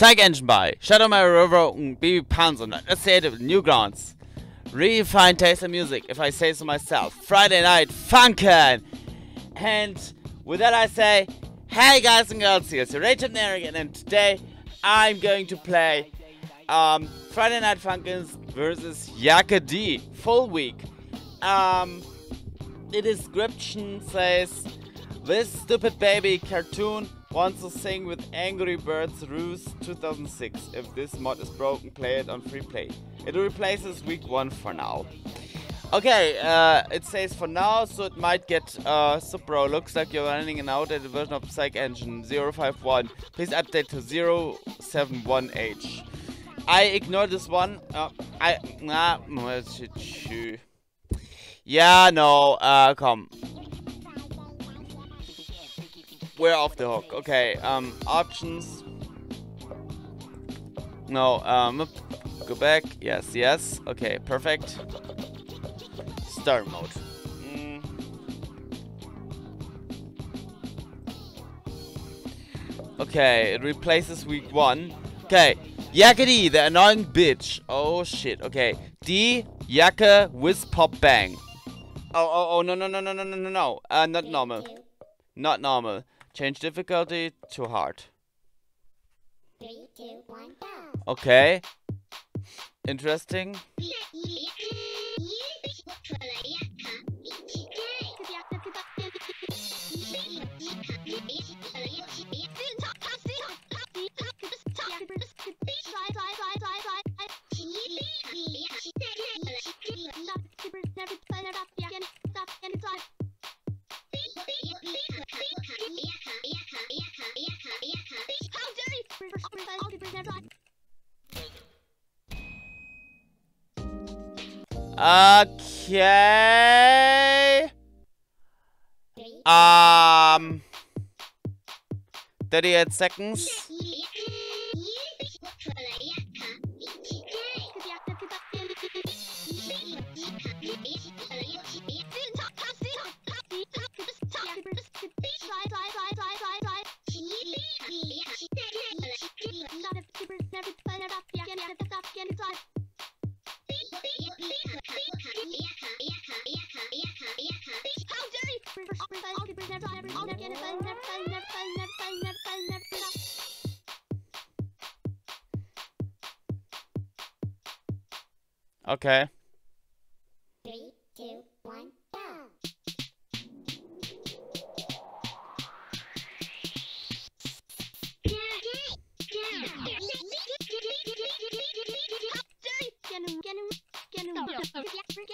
Psych Engine by Shadow My River and BB Panzer. Let's say it with new grounds. Refined taste in music, if I say so myself. Friday Night Funkin'. And with that I say, hey guys and girls, here's Rachel Narrigan, and today I'm going to play Friday Night Funkin' versus Yakka Dee full week. The description says, this stupid baby cartoon wants to sing with Angry Birds Roost 2006. If this mod is broken, play it on free play. It replaces week 1 for now. Okay, it says for now, so it might get Supro. Looks like you're running an outdated version of Psych Engine 051. Please update to 071H. I ignored this one. Come. We're off the hook. Okay, options. No, go back. Yes, yes. Okay, perfect. Star mode. Okay, it replaces week 1. Okay, Yakka Dee, the annoying bitch. Oh shit. Okay, D Yakka whiz pop bang. Oh no. Not normal. Not normal. Change difficulty to hard. 3, 2, 1, go. Okay. Interesting. Okay. 38 seconds. Okay. 3, 2, 1, go. Huh?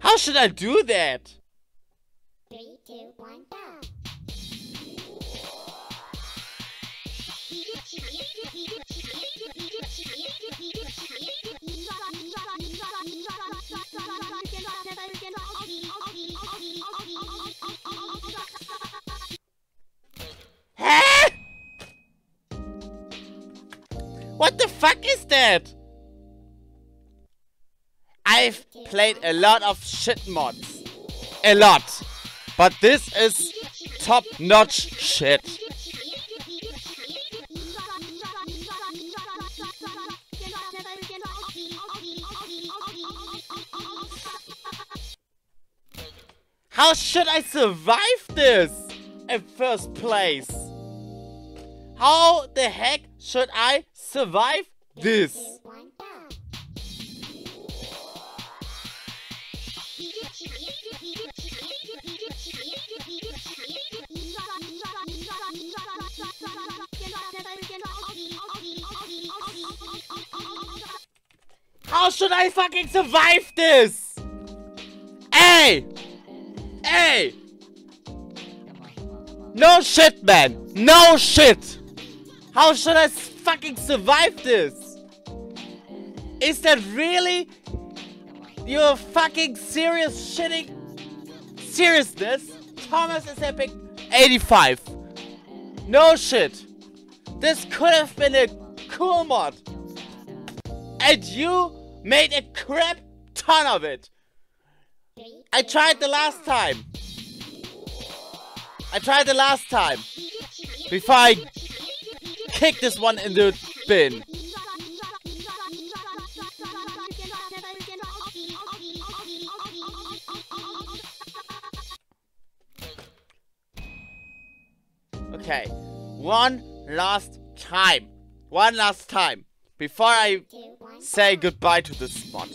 How should I do that? 3, 2, 1, go. Huh? What the fuck is that? I've played a lot of shit mods. A lot. But this is top-notch shit. How should I survive this in first place? How the heck should I survive this? How should I fucking survive this? Hey! Hey! No shit, man. No shit. How should I fucking survive this? Is that really your fucking serious shitting seriousness? Thomas's Epic 85. No shit. This could have been a cool mod. And you made a crap ton of it. I tried the last time. Before I kick this one in the bin. Okay, one last time before I say goodbye to this spot.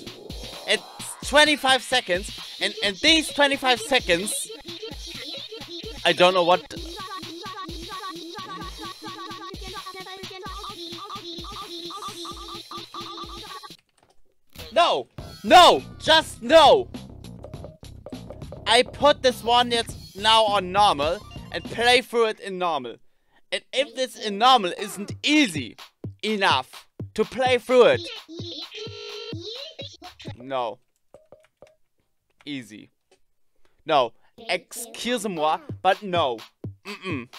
It's 25 seconds, and in these 25 seconds, I don't know what. No, no, just no. I put this one that's now on normal and play through it in normal. And if this in normal isn't easy enough to play through it. No. Easy. No. Excuse-moi, but no. Mm-mm.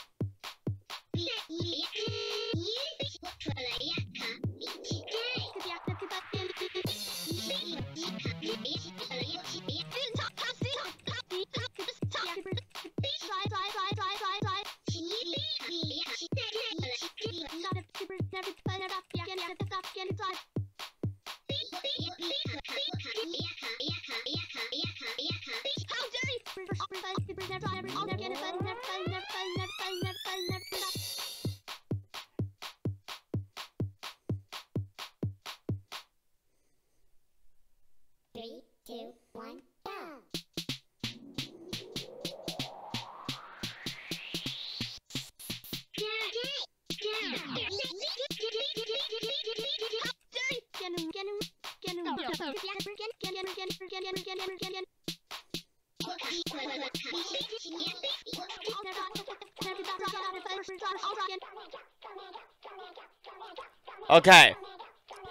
Okay,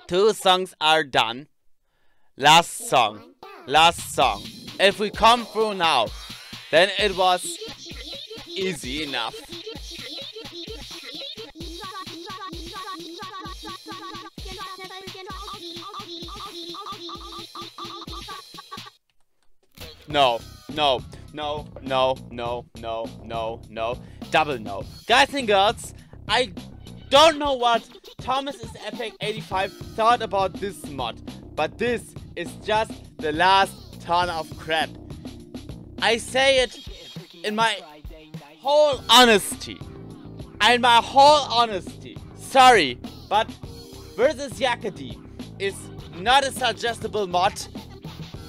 2 songs are done. Last song. If we come through now, then it was easy enough. No. Double no. Guys and girls, I don't know what Thomas's Epic 85 thought about this mod, but this is just the last ton of crap. I say it in my whole honesty. Sorry, but versus Yakka Dee is not a suggestible mod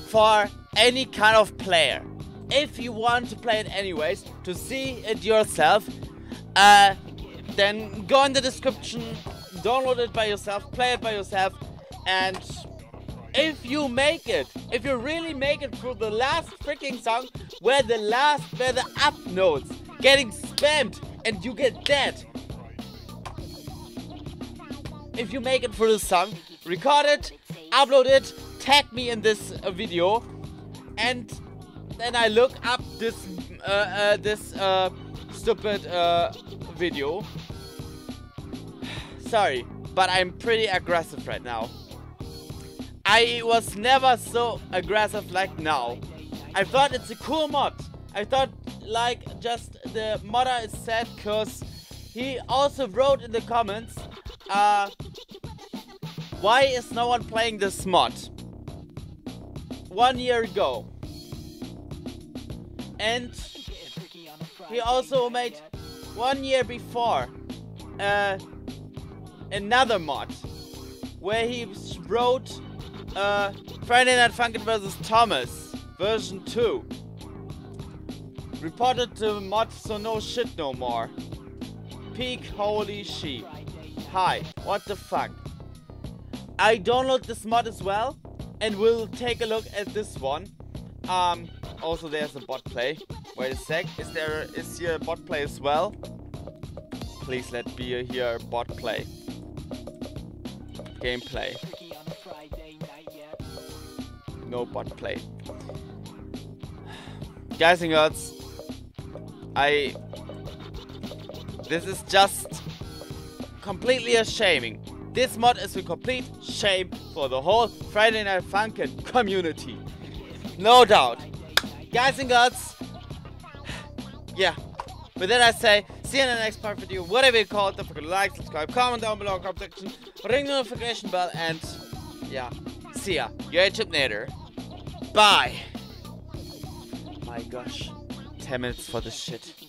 for any kind of player. If you want to play it anyways, to see it yourself, then go in the description, download it by yourself, play it by yourself, and if you make it, if you really make it through the last freaking song, where the up notes getting spammed and you get dead. If you make it through the song, record it, upload it, tag me in this video, and then I look up this stupid video. Sorry, but I'm pretty aggressive right now. I was never so aggressive like now. I thought it's a cool mod. I thought like just the modder is sad cause he also wrote in the comments why is no one playing this mod 1 year ago. And he also made 1 year before another mod where he wrote Friday Night Funkin' vs. Thomas version 2. Reported the mod, so no shit no more. Peak holy sheep. Hi, what the fuck? I download this mod as well and we'll take a look at this one. Also, there's a bot play. Wait a sec, is here a bot play as well? Please let be here bot play. Gameplay. No bot play. Guys and girls, this is just completely a shaming. This mod is a complete shame for the whole Friday Night Funkin' community. No doubt. Guys and girls, yeah. With that I say, see you in the next part video, whatever you call it. Don't forget to like, subscribe, comment down below, comment section, ring the notification bell, and yeah, see ya. You're a chipnator. Bye. My gosh, 10 minutes for this shit.